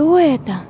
Что это?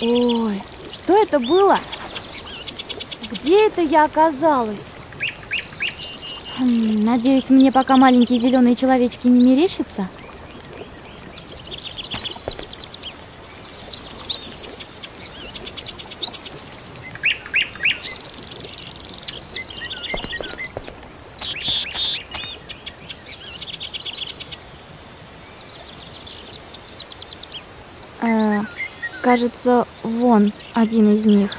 Ой, что это было? Где это я оказалась? Надеюсь, мне пока маленькие зеленые человечки не мерещатся. Кажется, вон один из них.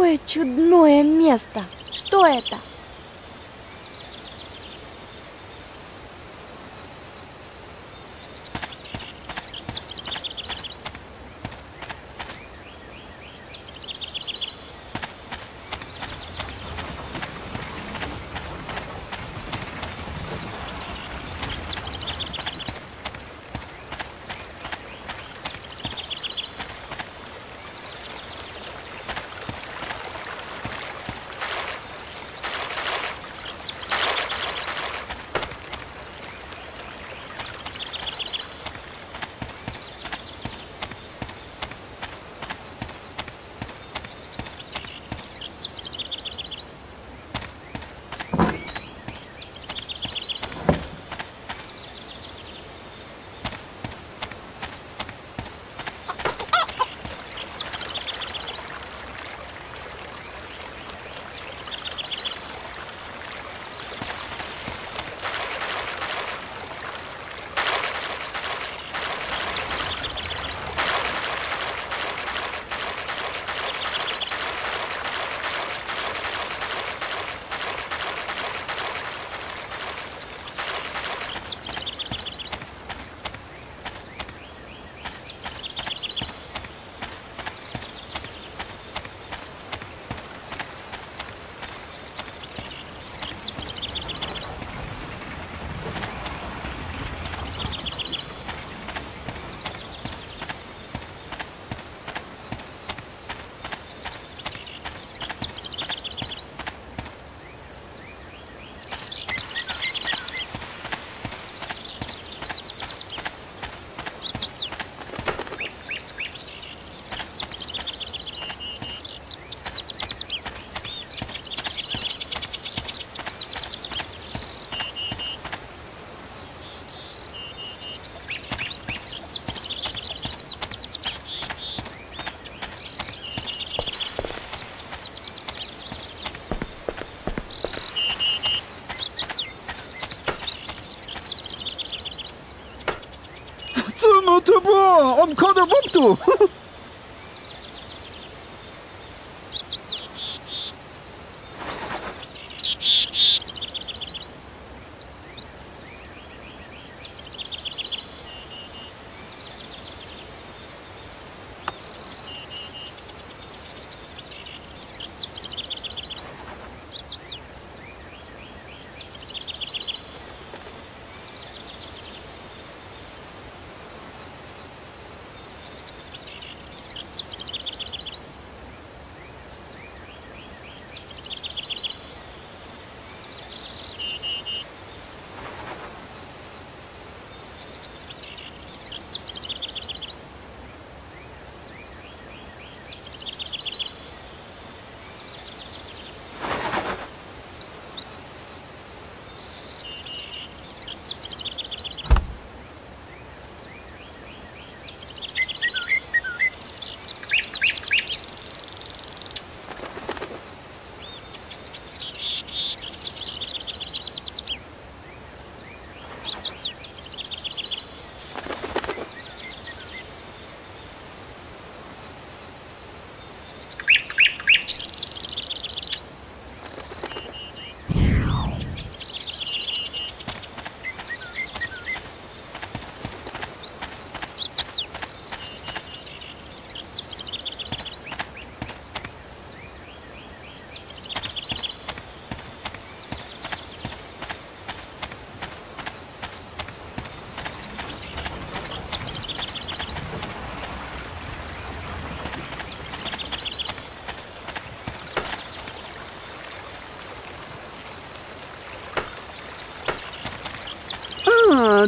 Какое чудное место! Что это?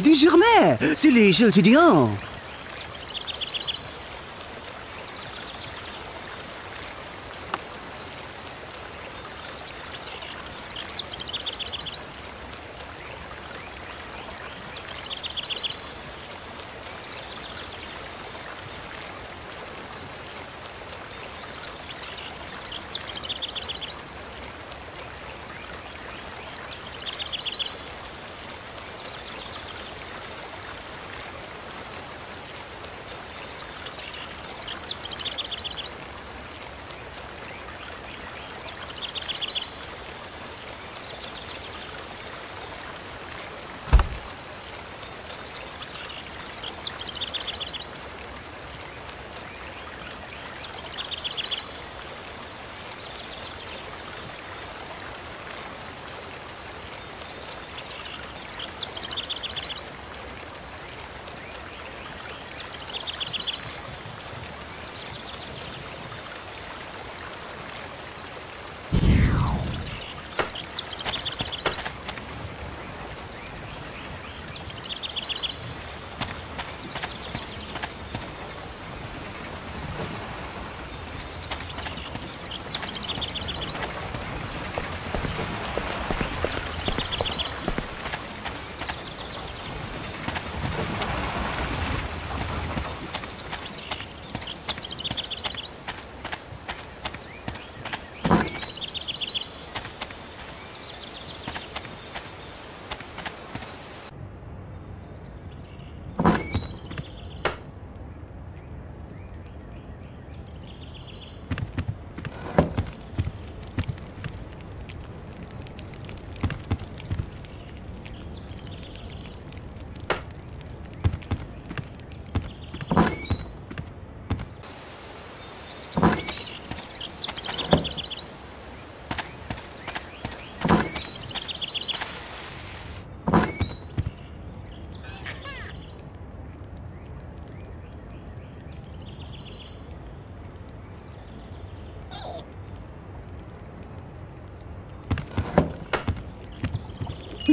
Des germais, c'est les étudiants.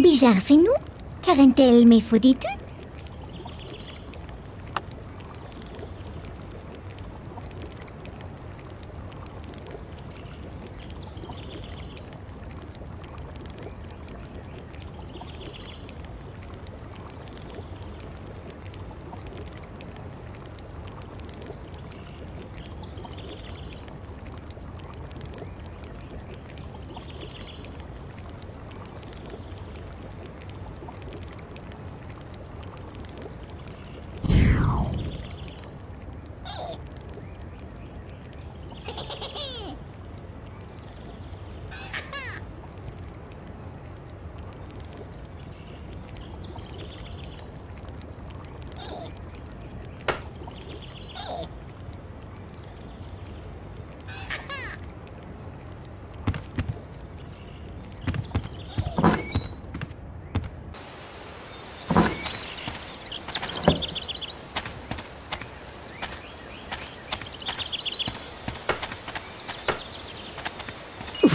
Bijar finu, karentel me foditu.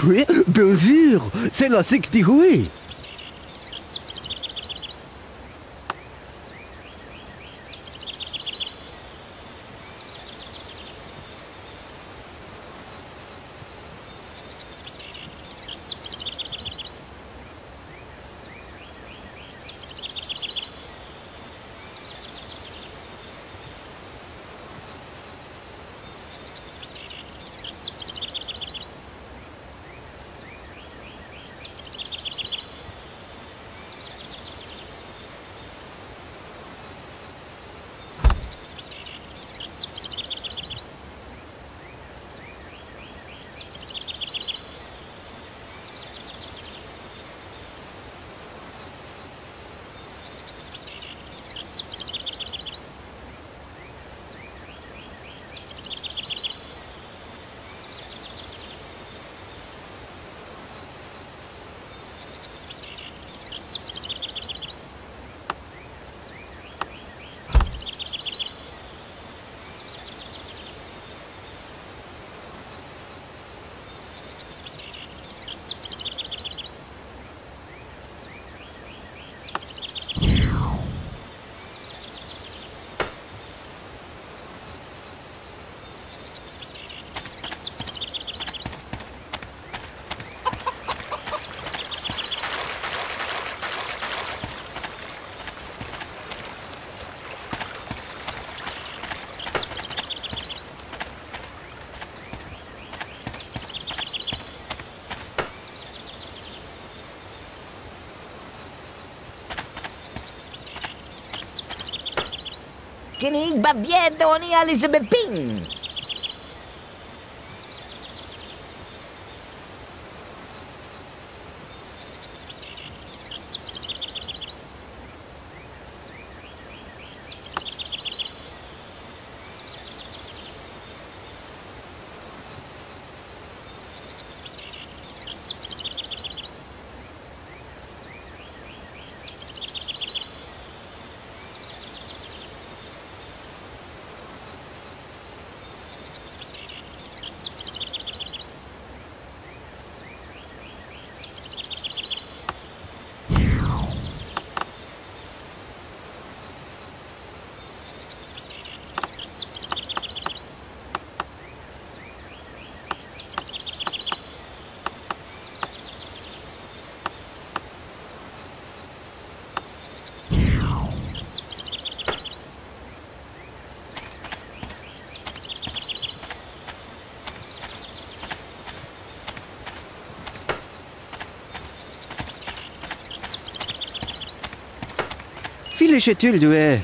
Oui, bien sûr, c'est la Sextirouée. Niech babie doni, ale żeby ping! Filechet-il doué.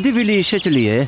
Divili się tliye.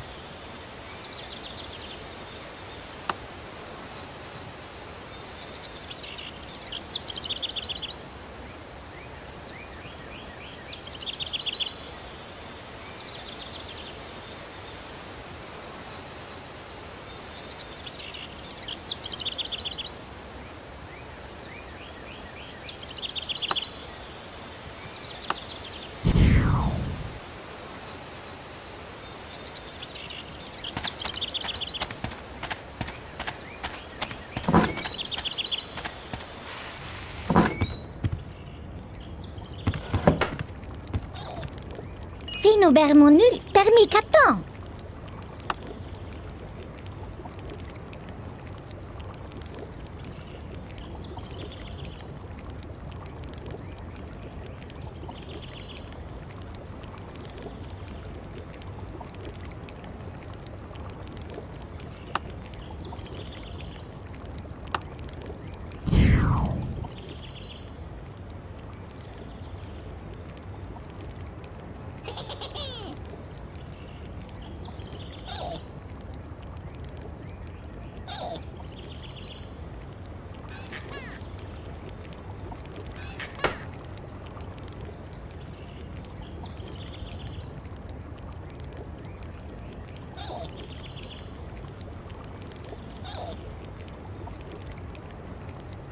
Bermonul, permis 4 ans.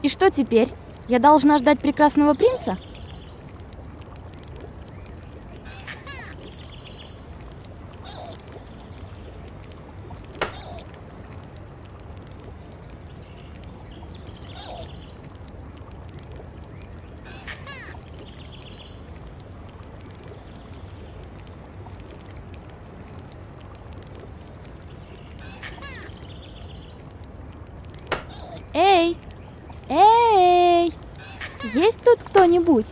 И что теперь? Я должна ждать прекрасного принца? Кто-нибудь.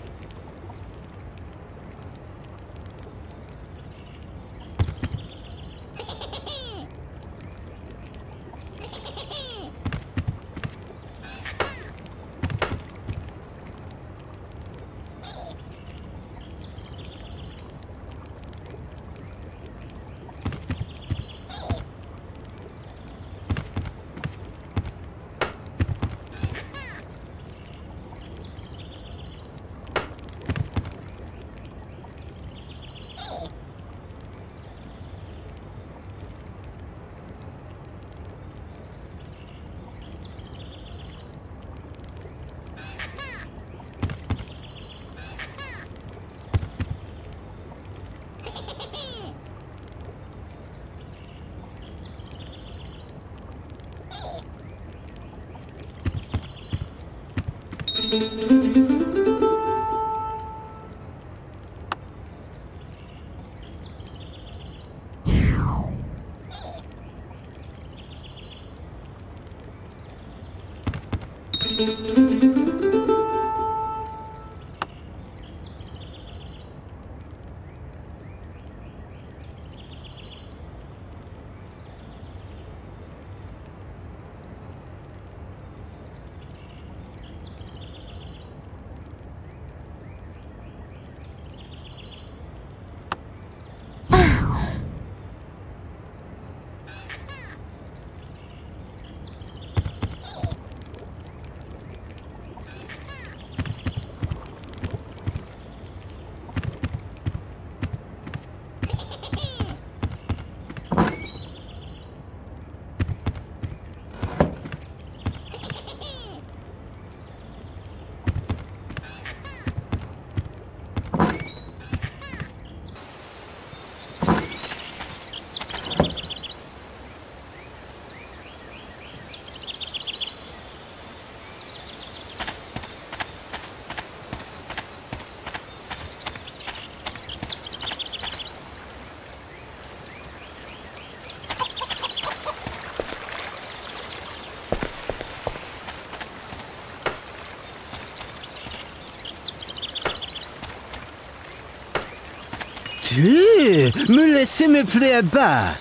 Me laissez me plaire bas.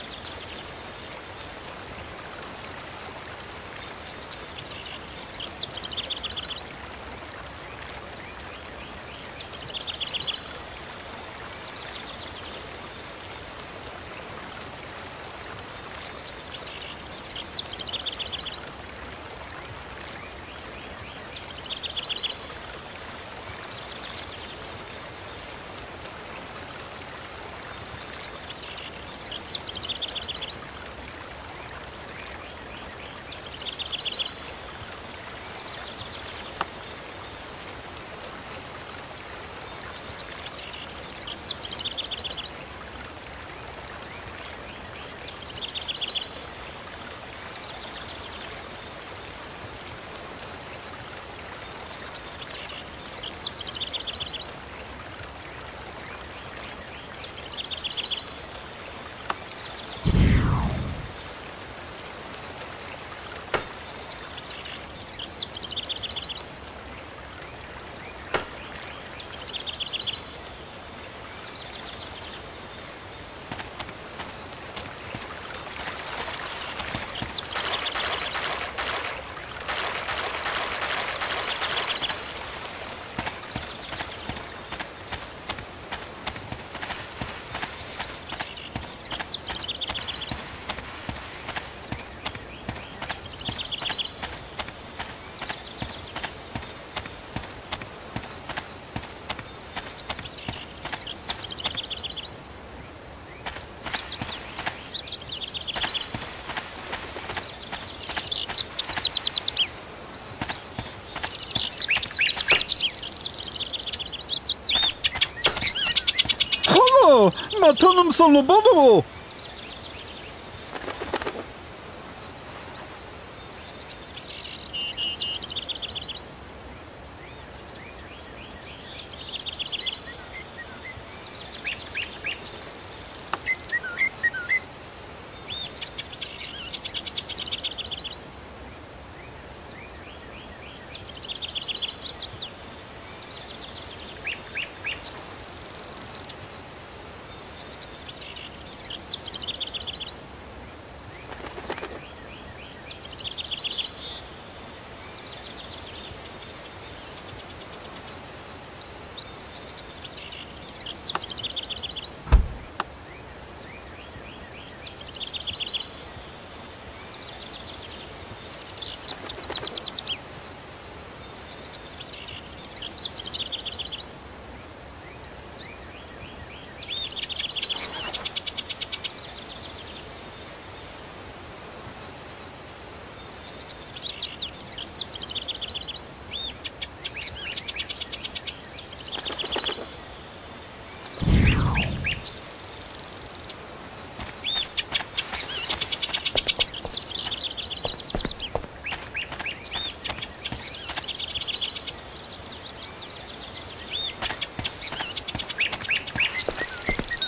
batonum solobodo!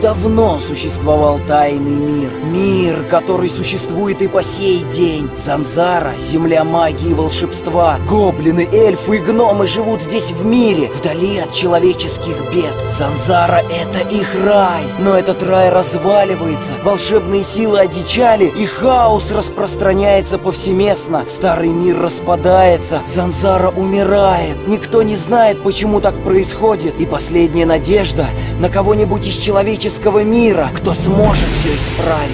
давно существовал тайный мир. Мир, который существует и по сей день. Занзарah — земля магии и волшебства. Гоблины, эльфы и гномы живут здесь в мире, вдали от человеческих бед. Занзарah — это их рай. Но этот рай разваливается, волшебные силы одичали, и хаос распространяется повсеместно. Старый мир распадается, Занзарah умирает. Никто не знает, почему так происходит. И последняя надежда на кого-нибудь из человеческого мира, кто сможет все исправить.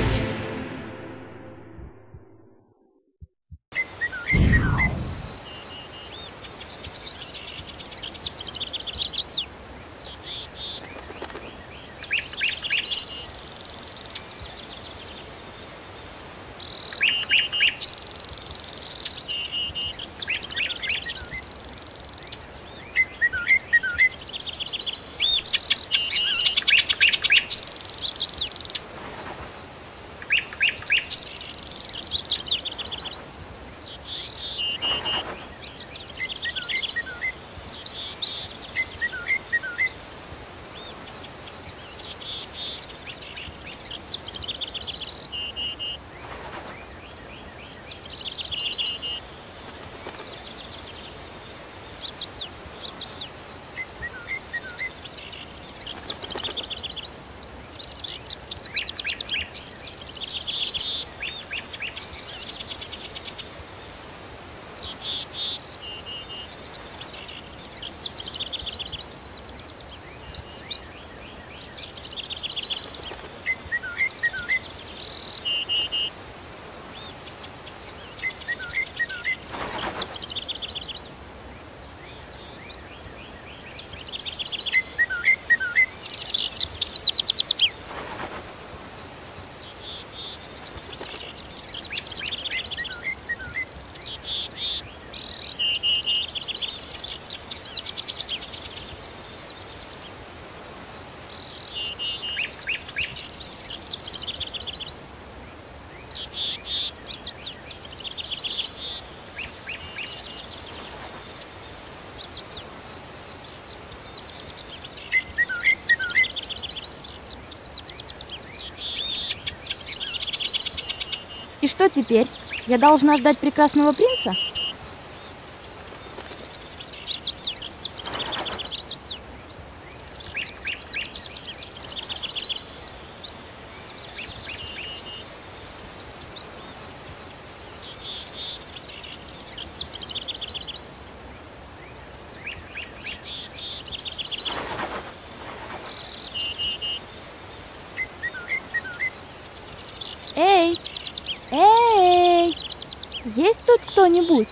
И что теперь? Я должна ждать прекрасного принца? Эй! Эй! Есть тут кто-нибудь?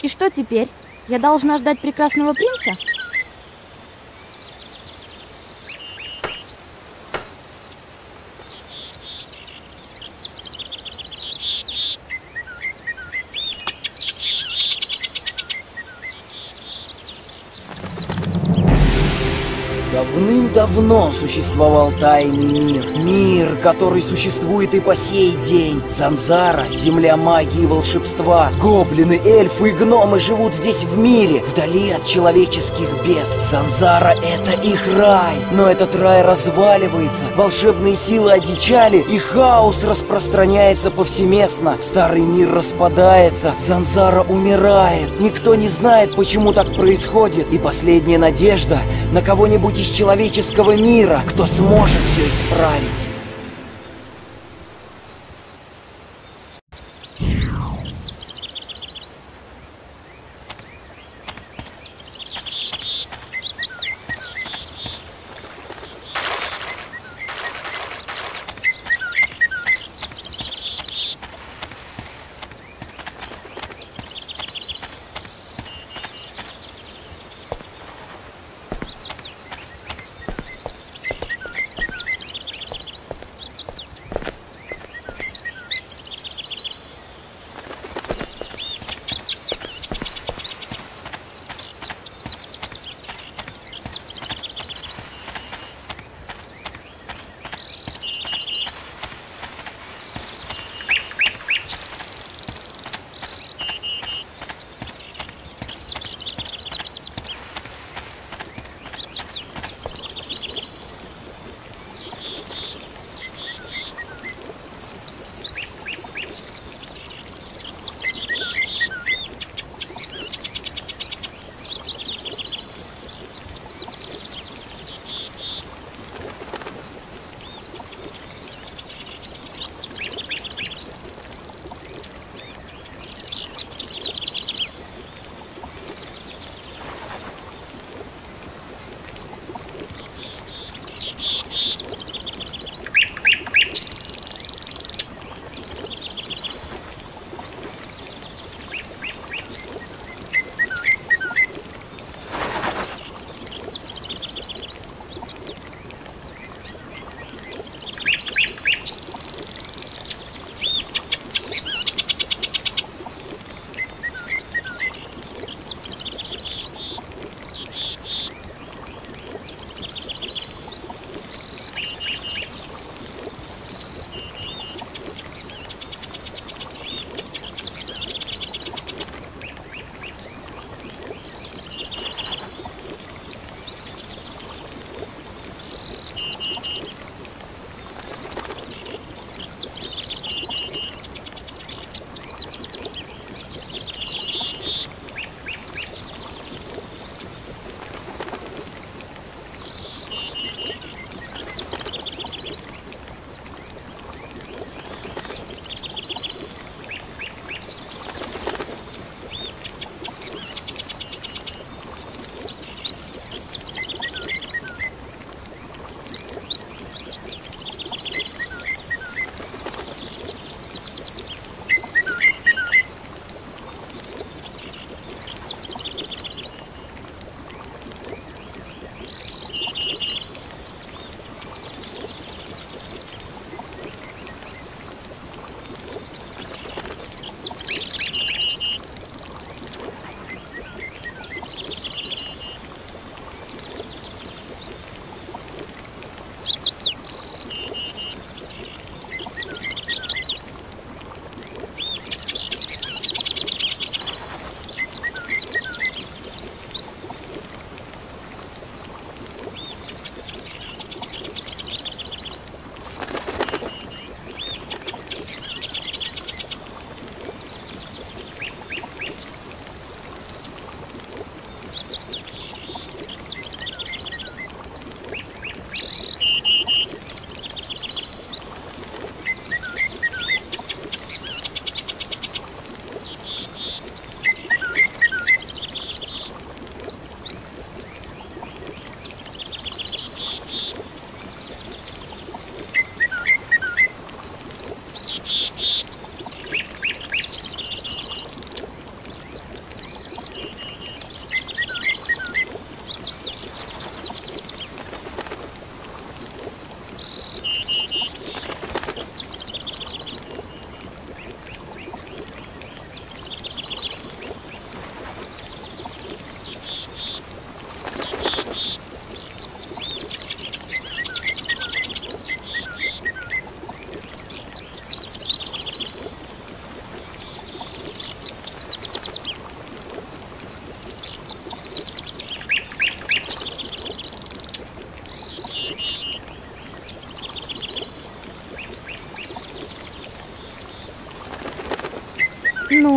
И что теперь? Я должна ждать прекрасного принца? Давным давным-давно существовал тайный мир. Мир, который существует и по сей день. Занзара — земля магии и волшебства. Гоблины, эльфы и гномы живут здесь в мире, вдали от человеческих бед. Занзара — это их рай. Но этот рай разваливается, волшебные силы одичали, и хаос распространяется повсеместно. Старый мир распадается, Занзара умирает. Никто не знает, почему так происходит. И последняя надежда на кого-нибудь из человеческого мира, кто сможет все исправить.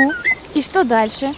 Ну, и что дальше?